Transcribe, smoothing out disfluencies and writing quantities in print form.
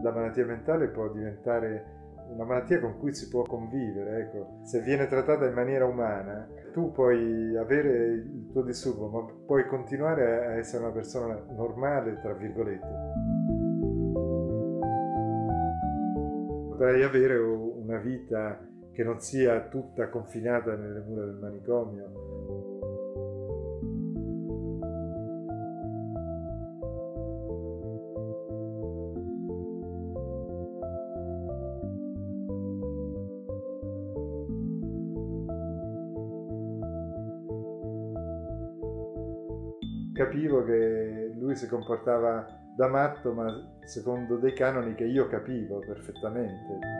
la malattia mentale può diventare una malattia con cui si può convivere, ecco. Se viene trattata in maniera umana, tu puoi avere il tuo disturbo, ma puoi continuare a essere una persona normale, tra virgolette. Potrai avere una vita che non sia tutta confinata nelle mura del manicomio. Capivo che lui si comportava da matto, ma secondo dei canoni che io capivo perfettamente.